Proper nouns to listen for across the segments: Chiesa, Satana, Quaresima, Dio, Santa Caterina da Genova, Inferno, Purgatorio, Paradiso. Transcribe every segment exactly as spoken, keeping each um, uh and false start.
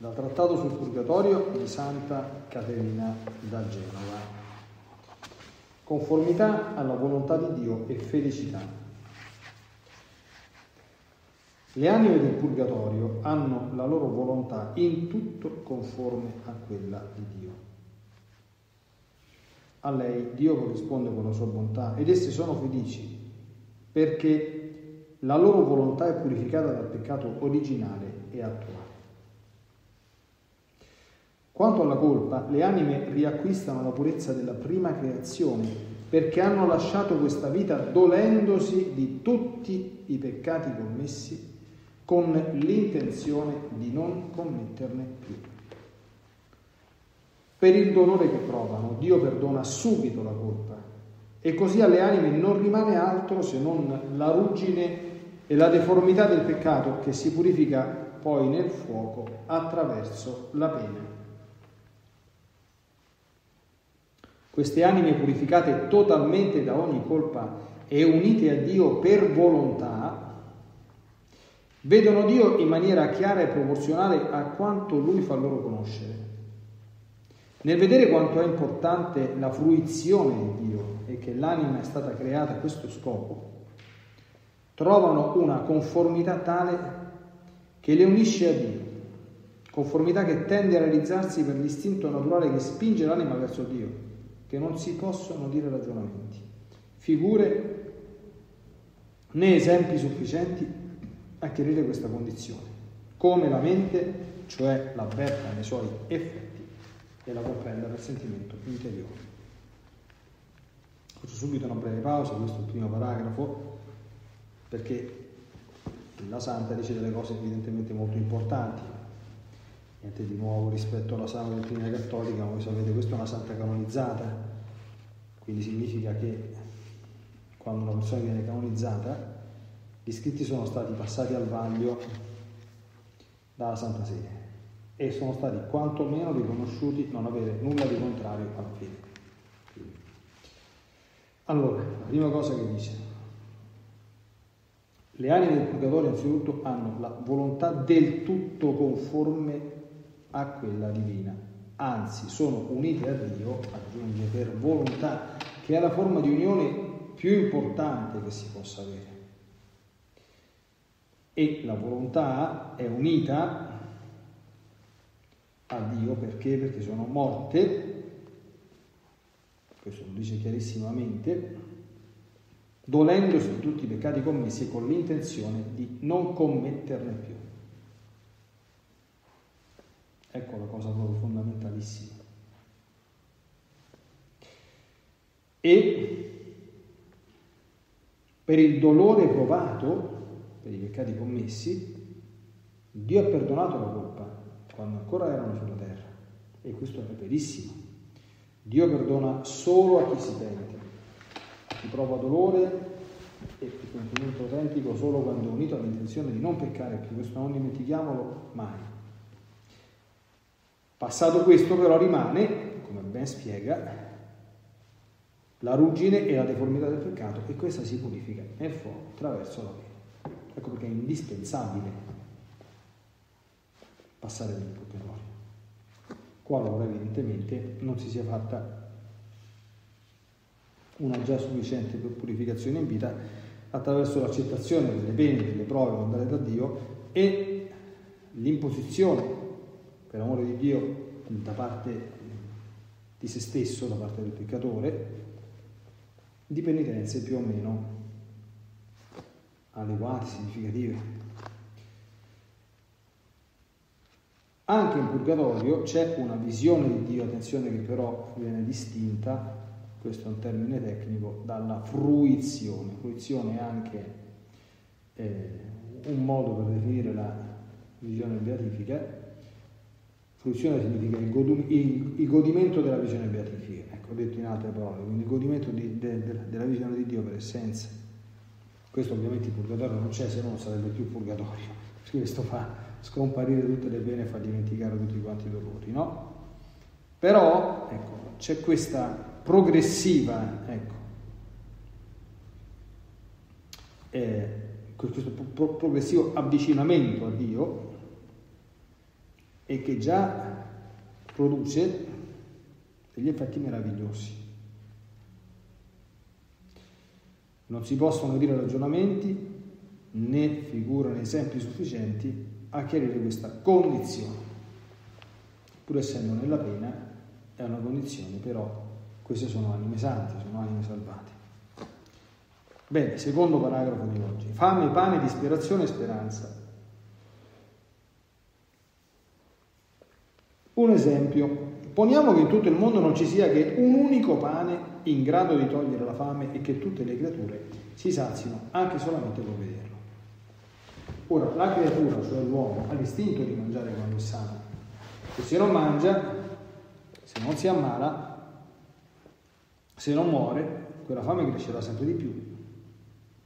dal Trattato sul Purgatorio di Santa Caterina da Genova. Conformità alla volontà di Dio e felicità. Le anime del Purgatorio hanno la loro volontà in tutto conforme a quella di Dio. A lei Dio corrisponde con la sua bontà ed essi sono felici perché la loro volontà è purificata dal peccato originale e attuale. Quanto alla colpa, le anime riacquistano la purezza della prima creazione perché hanno lasciato questa vita dolendosi di tutti i peccati commessi con l'intenzione di non commetterne più. Per il dolore che provano, Dio perdona subito la colpa e così alle anime non rimane altro se non la ruggine e la deformità del peccato che si purifica poi nel fuoco attraverso la pena. Queste anime purificate totalmente da ogni colpa e unite a Dio per volontà, vedono Dio in maniera chiara e proporzionale a quanto Lui fa loro conoscere. Nel vedere quanto è importante la fruizione di Dio e che l'anima è stata creata a questo scopo, trovano una conformità tale che le unisce a Dio, conformità che tende a realizzarsi per l'istinto naturale che spinge l'anima verso Dio, che non si possono dire ragionamenti, figure né esempi sufficienti a chiarire questa condizione, come la mente, cioè l'avverta nei suoi effetti e la comprenda per sentimento interiore. Faccio subito una breve pausa, questo è il primo paragrafo, perché la Santa dice delle cose evidentemente molto importanti. Niente di nuovo rispetto alla sana dottrina cattolica, ma voi sapete, questa è una santa canonizzata, quindi significa che quando una persona viene canonizzata gli scritti sono stati passati al vaglio dalla Santa Sede e sono stati quantomeno riconosciuti non avere nulla di contrario alla fede. Allora, la prima cosa che dice: le anime del Purgatorio anzitutto hanno la volontà del tutto conforme a quella divina, anzi sono unite a Dio, aggiunge, per volontà, che è la forma di unione più importante che si possa avere, e la volontà è unita a Dio perché? Perché sono morte, questo lo dice chiarissimamente, dolendosi di tutti i peccati commessi con l'intenzione di non commetterne più. Ecco la cosa proprio fondamentalissima. E per il dolore provato, per i peccati commessi, Dio ha perdonato la colpa quando ancora erano sulla terra. E questo è verissimo. Dio perdona solo a chi si pente, a chi prova dolore e il pentimento autentico solo quando è unito all'intenzione di non peccare più. Questo non dimentichiamolo mai. Passato questo però rimane, come ben spiega, la ruggine e la deformità del peccato e questa si purifica nel fuoco attraverso la pena. Ecco perché è indispensabile passare nel Purgatorio, qualora evidentemente non si sia fatta una già sufficiente purificazione in vita attraverso l'accettazione delle pene, delle prove mandate da Dio e l'imposizione, per amore di Dio, da parte di se stesso, da parte del peccatore, di penitenze più o meno adeguate, significative. Anche in Purgatorio c'è una visione di Dio, attenzione, che però viene distinta, questo è un termine tecnico, dalla fruizione. Fruizione è anche eh, un modo per definire la visione beatifica. Fruizione significa il, godu- il, il godimento della visione beatifica, ecco, detto in altre parole, quindi il godimento di, de, de, della visione di Dio per essenza. Questo ovviamente il Purgatorio non c'è, se no non sarebbe più Purgatorio, perché questo fa scomparire tutte le pene e fa dimenticare tutti quanti i dolori, no? Però, ecco, c'è questa progressiva, ecco, eh, questo pro- progressivo avvicinamento a Dio e che già produce degli effetti meravigliosi. Non si possono dire ragionamenti né figurano esempi sufficienti a chiarire questa condizione. Pur essendo nella pena è una condizione, però queste sono anime sante, sono anime salvate. Bene, secondo paragrafo di oggi: fame, pane, disperazione e speranza. Un esempio: poniamo che in tutto il mondo non ci sia che un unico pane in grado di togliere la fame e che tutte le creature si sazino anche solamente per vederlo. Ora, la creatura, cioè l'uomo, ha l'istinto di mangiare quando è sano, e se non mangia, se non si ammala, se non muore, quella fame crescerà sempre di più,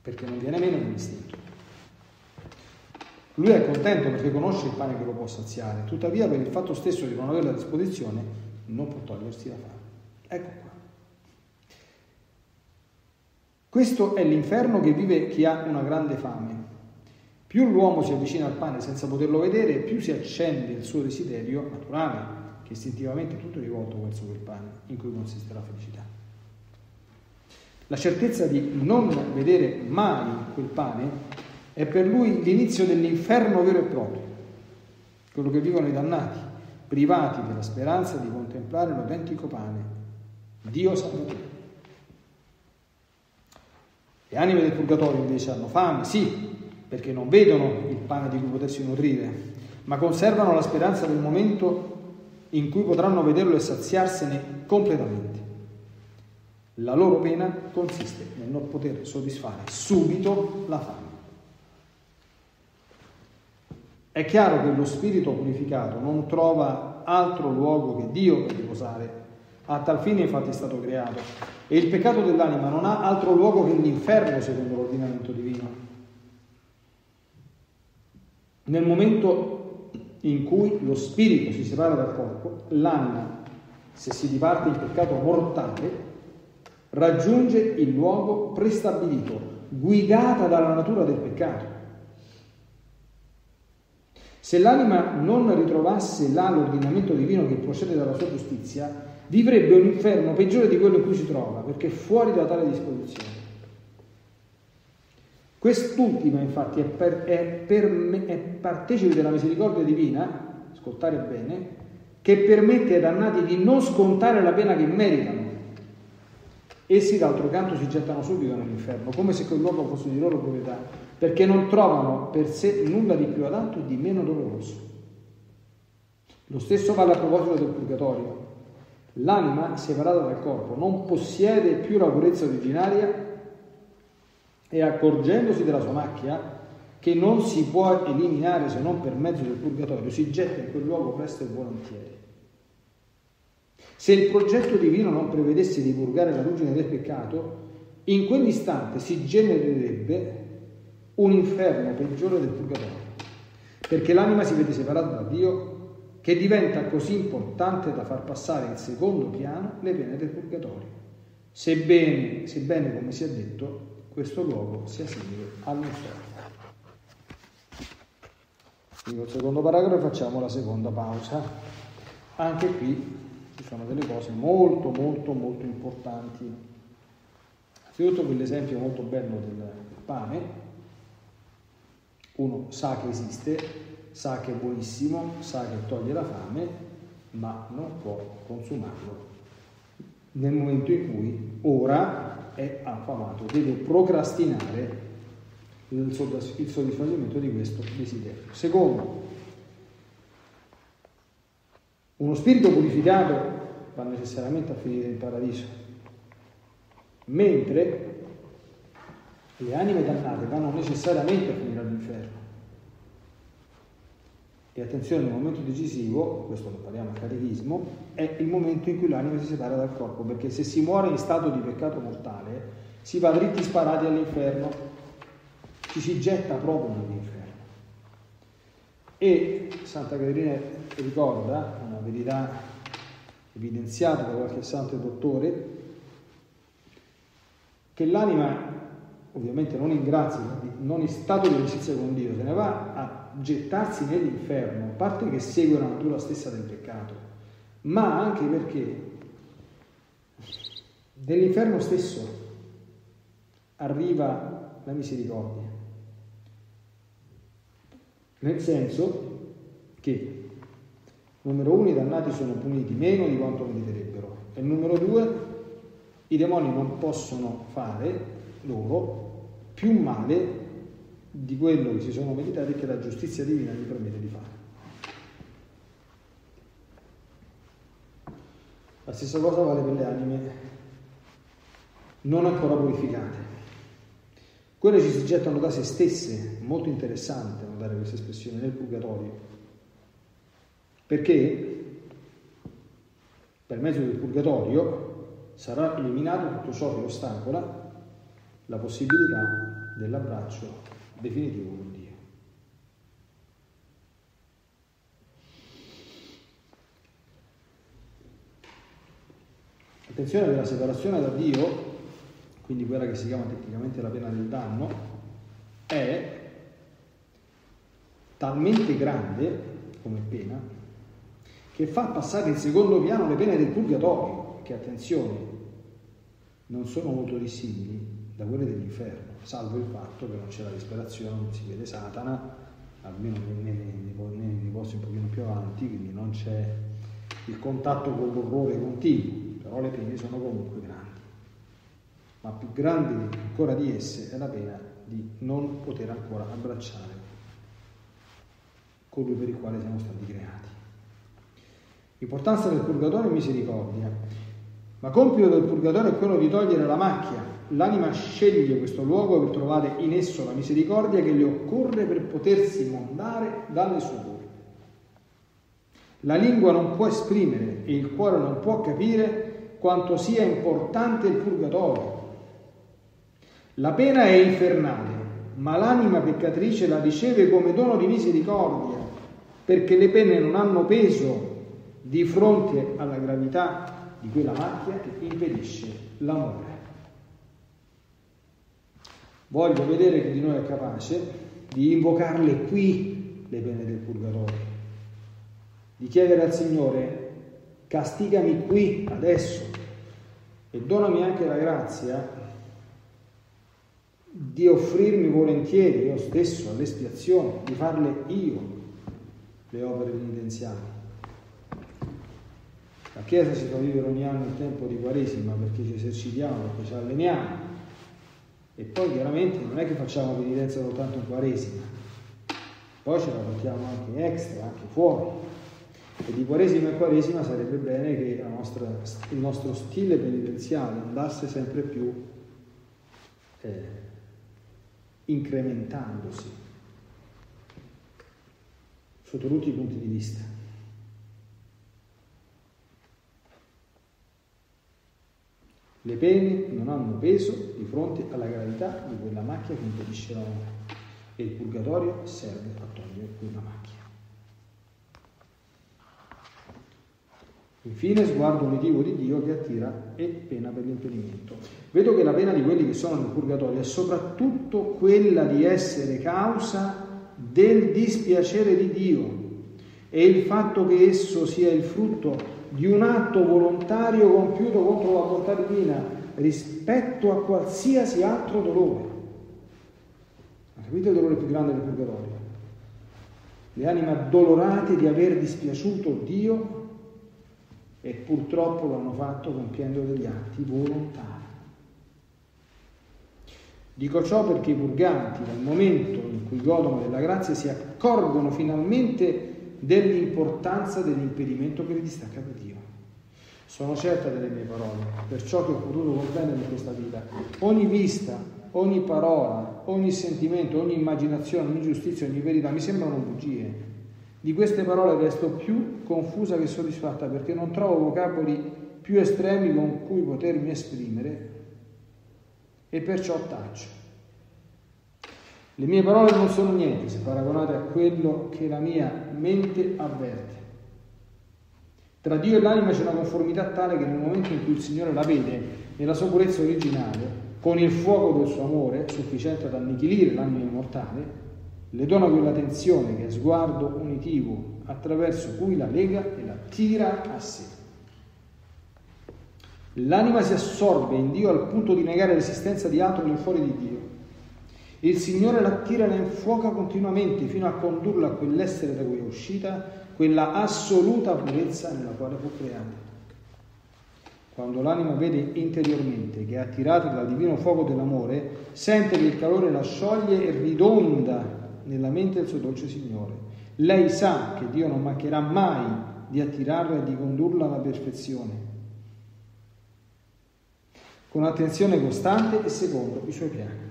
perché non viene meno dell'istinto. Lui è contento perché conosce il pane che lo può saziare, tuttavia per il fatto stesso di non averlo a disposizione non può togliersi la fame. Ecco qua. Questo è l'inferno che vive chi ha una grande fame. Più l'uomo si avvicina al pane senza poterlo vedere, più si accende il suo desiderio naturale, che istintivamente è tutto rivolto verso quel pane in cui consiste la felicità. La certezza di non vedere mai quel pane è per lui l'inizio dell'inferno vero e proprio, quello che vivono i dannati, privati della speranza di contemplare l'autentico pane, Dio Salvatore. Le anime del Purgatorio invece hanno fame, sì, perché non vedono il pane di cui potersi nutrire, ma conservano la speranza del momento in cui potranno vederlo e saziarsene completamente. La loro pena consiste nel non poter soddisfare subito la fame. È chiaro che lo spirito purificato non trova altro luogo che Dio per riposare, a tal fine infatti è stato creato, e il peccato dell'anima non ha altro luogo che l'inferno secondo l'ordinamento divino. Nel momento in cui lo spirito si separa dal corpo, l'anima, se si diparte il peccato mortale, raggiunge il luogo prestabilito, guidata dalla natura del peccato. Se l'anima non ritrovasse là l'ordinamento divino che procede dalla sua giustizia, vivrebbe un inferno peggiore di quello in cui si trova, perché è fuori da tale disposizione. Quest'ultima, infatti, è, per, è, per me, è partecipe della misericordia divina, ascoltare bene, che permette ai dannati di non scontare la pena che meritano. Essi, d'altro canto, si gettano subito nell'inferno, come se quel luogo fosse di loro proprietà, perché non trovano per sé nulla di più adatto e di meno doloroso. Lo stesso vale a proposito del Purgatorio. L'anima, separata dal corpo, non possiede più la purezza originaria e, accorgendosi della sua macchia, che non si può eliminare se non per mezzo del Purgatorio, si getta in quel luogo presto e volentieri. Se il progetto divino non prevedesse di purgare la ruggine del peccato, in quell'istante si genererebbe un inferno peggiore del Purgatorio, perché l'anima si vede separata da Dio, che diventa così importante da far passare in secondo piano le pene del Purgatorio, sebbene, sebbene come si è detto, questo luogo sia simile all'inferno. In un secondo paragrafo facciamo la seconda pausa. Anche qui ci sono delle cose molto molto molto importanti. Innanzitutto quell'esempio molto bello del pane. Uno sa che esiste, sa che è buonissimo, sa che toglie la fame, ma non può consumarlo nel momento in cui ora è affamato, deve procrastinare il soddisfacimento di questo desiderio. Secondo, uno spirito purificato va necessariamente a finire in paradiso, mentre le anime dannate vanno necessariamente a finire all'inferno. E attenzione, il momento decisivo, questo lo parliamo al catechismo, è il momento in cui l'anima si separa dal corpo, perché se si muore in stato di peccato mortale si va dritti sparati all'inferno, ci si getta proprio nell'inferno. E Santa Caterina ricorda una verità evidenziata da qualche santo dottore, che l'anima, ovviamente non in grazia, non in stato di amicizia con Dio, se ne va a gettarsi nell'inferno, a parte che segue la natura stessa del peccato, ma anche perché nell'inferno stesso arriva la misericordia, nel senso che numero uno i dannati sono puniti meno di quanto meriterebbero, e numero due i demoni non possono fare loro più male di quello che si sono meritati e che la giustizia divina gli permette di fare. La stessa cosa vale per le anime non ancora purificate. Quelle ci si gettano da se stesse, molto interessante notare questa espressione, nel purgatorio, perché per mezzo del purgatorio sarà eliminato tutto ciò che ostacola la possibilità dell'abbraccio definitivo con Dio. Attenzione, che la separazione da Dio, quindi quella che si chiama tecnicamente la pena del danno, è talmente grande come pena che fa passare in secondo piano le pene del purgatorio, che, attenzione, non sono molto dissimili da quelle dell'inferno, salvo il fatto che non c'è la disperazione, non si vede Satana, almeno nei posti un pochino più avanti, quindi non c'è il contatto con l'orrore continuo, però le pene sono comunque grandi. Ma più grande ancora di esse è la pena di non poter ancora abbracciare colui per il quale siamo stati creati. L'importanza del purgatorio è misericordia. Ma compito del purgatorio è quello di togliere la macchia. L'anima sceglie questo luogo per trovare in esso la misericordia che le occorre per potersi mondare dalle sue colpe. La lingua non può esprimere e il cuore non può capire quanto sia importante il purgatorio. La pena è infernale, ma l'anima peccatrice la riceve come dono di misericordia, perché le pene non hanno peso di fronte alla gravità di quella macchia che impedisce l'amore. Voglio vedere che di noi è capace di invocarle qui le pene del purgatorio, di chiedere al Signore: castigami qui adesso e donami anche la grazia di offrirmi volentieri io stesso all'espiazione, di farle io le opere penitenziali. La Chiesa si fa vivere ogni anno il tempo di Quaresima perché ci esercitiamo, perché ci alleniamo, e poi chiaramente non è che facciamo penitenza soltanto in Quaresima, poi ce la portiamo anche extra, anche fuori, e di Quaresima in Quaresima sarebbe bene che la nostra, il nostro stile penitenziale andasse sempre più eh, incrementandosi sotto tutti i punti di vista. Le pene non hanno peso di fronte alla gravità di quella macchia che impedisce l'amore, e il purgatorio serve a togliere quella macchia. Infine, sguardo unitivo di Dio che attira e pena per l'impedimento. Vedo che la pena di quelli che sono nel purgatorio è soprattutto quella di essere causa del dispiacere di Dio, e il fatto che esso sia il frutto di un atto volontario compiuto contro la volontà divina rispetto a qualsiasi altro dolore. Ma capite il dolore più grande del purgatorio? Le anime dolorate di aver dispiaciuto Dio, e purtroppo l'hanno fatto compiendo degli atti volontari. Dico ciò perché i purganti, dal momento in cui godono della grazia, si accorgono finalmente dell'importanza dell'impedimento che li distacca da Dio. Sono certa delle mie parole, per ciò che ho potuto comprendere in questa vita. Ogni vista, ogni parola, ogni sentimento, ogni immaginazione, ogni giustizia, ogni verità mi sembrano bugie. Di queste parole resto più confusa che soddisfatta, perché non trovo vocaboli più estremi con cui potermi esprimere, e perciò taccio. Le mie parole non sono niente se paragonate a quello che la mia mente avverte. Tra Dio e l'anima c'è una conformità tale che nel momento in cui il Signore la vede nella sua purezza originale, con il fuoco del suo amore, sufficiente ad annichilire l'anima immortale, Le dona quell'attenzione che è sguardo unitivo attraverso cui la lega e la tira a sé. L'anima si assorbe in Dio al punto di negare l'esistenza di altro lì fuori di Dio. Il Signore l'attira e la infuoca continuamente fino a condurla a quell'essere da cui è uscita, quella assoluta purezza nella quale fu creata. Quando l'anima vede interiormente che è attirata dal divino fuoco dell'amore, sente che il calore la scioglie e ridonda nella mente del suo dolce Signore. Lei sa che Dio non mancherà mai di attirarla e di condurla alla perfezione, con attenzione costante e secondo i suoi piani.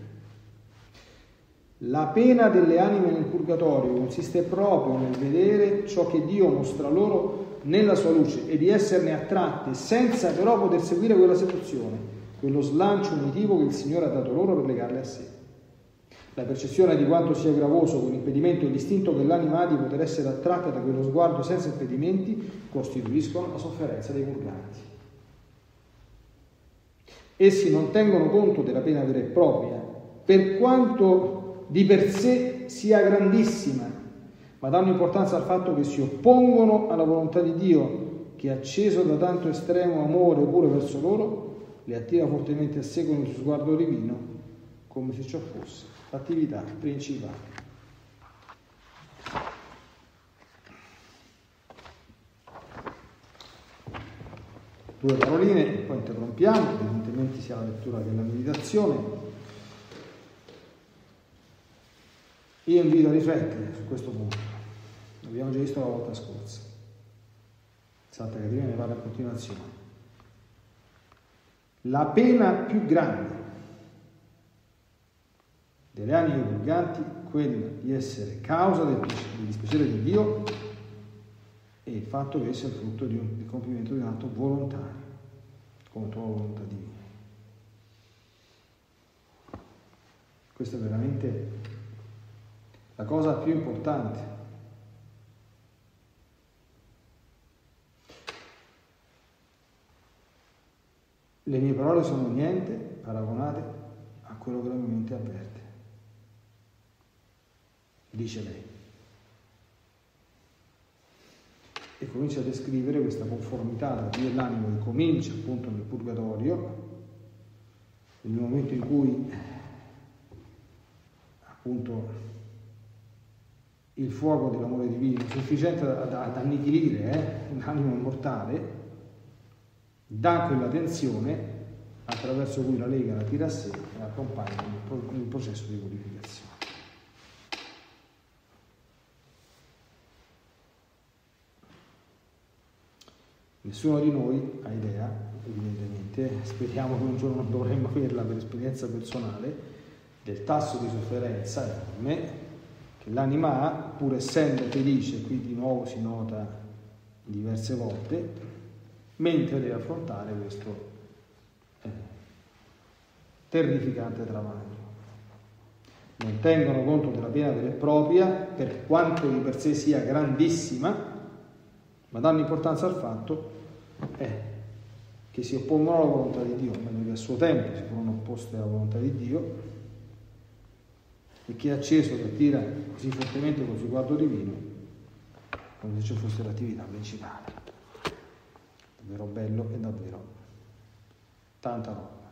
La pena delle anime nel purgatorio consiste proprio nel vedere ciò che Dio mostra loro nella sua luce e di esserne attratte senza però poter seguire quella seduzione, quello slancio unitivo che il Signore ha dato loro per legarle a sé. La percezione di quanto sia gravoso con impedimento e l'istinto che l'anima ha di poter essere attratta da quello sguardo senza impedimenti costituiscono la sofferenza dei purganti. Essi non tengono conto della pena vera e propria, per quanto di per sé sia grandissima, ma danno importanza al fatto che si oppongono alla volontà di Dio, che acceso da tanto estremo amore pure verso loro, le attira fortemente a sé con il suo sguardo divino, come se ciò fosse l'attività principale. Due paroline e poi interrompiamo, evidentemente sia la lettura che la meditazione. Io invito a riflettere su questo punto, l'abbiamo già visto la volta scorsa. Santa Caterina ne parla a continuazione. La pena più grande delle anime purganti, quella di essere causa del dispiacere di Dio, e il fatto che sia frutto di un, del compimento di un atto volontario contro la volontà divina. Questo è veramente la cosa più importante. Le mie parole sono niente paragonate a quello che la mia mente avverte, dice lei, e comincia a descrivere questa conformità tra Dio e l'animo che comincia appunto nel purgatorio, nel momento in cui appunto il fuoco dell'amore divino sufficiente ad, ad annichilire eh, l'anima mortale, dà quella tensione attraverso cui la lega la tira a sé e la accompagna nel processo di purificazione. Nessuno di noi ha idea, evidentemente, speriamo che un giorno non dovremmo averla per esperienza personale, del tasso di sofferenza enorme che l'anima ha, pur essendo felice, qui di nuovo si nota diverse volte, mentre deve affrontare questo eh, terrificante travaglio. Non tengono conto della pena vera e propria, per quanto di per sé sia grandissima, ma danno importanza al fatto eh, che si oppongono alla volontà di Dio, meglio che a suo tempo si furono opposte alla volontà di Dio, e che è acceso che attira così fortemente col sguardo divino, come se ciò fosse l'attività principale. Davvero bello e davvero tanta roba.